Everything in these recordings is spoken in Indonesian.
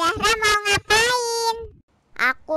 Zahra mau ngapain? Aku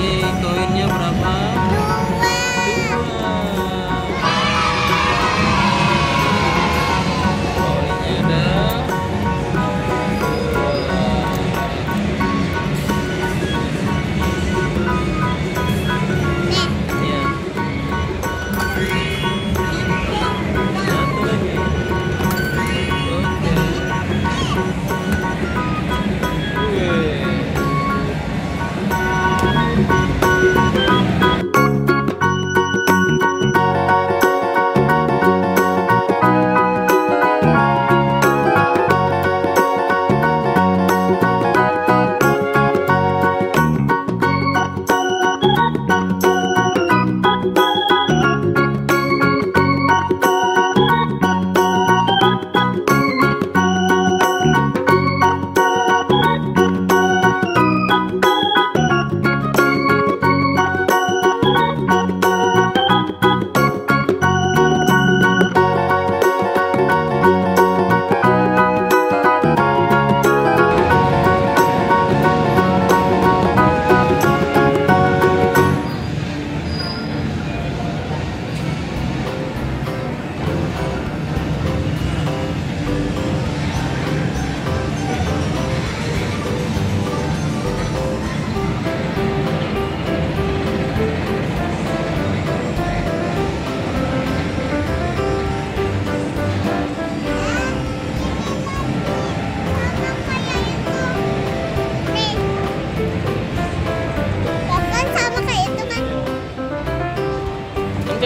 Nih koinnya berapa? 2. Koinnya ada 2. Ya. Satu lagi. Oke.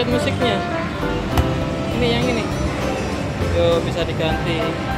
Musiknya ini yang ini, yo bisa diganti.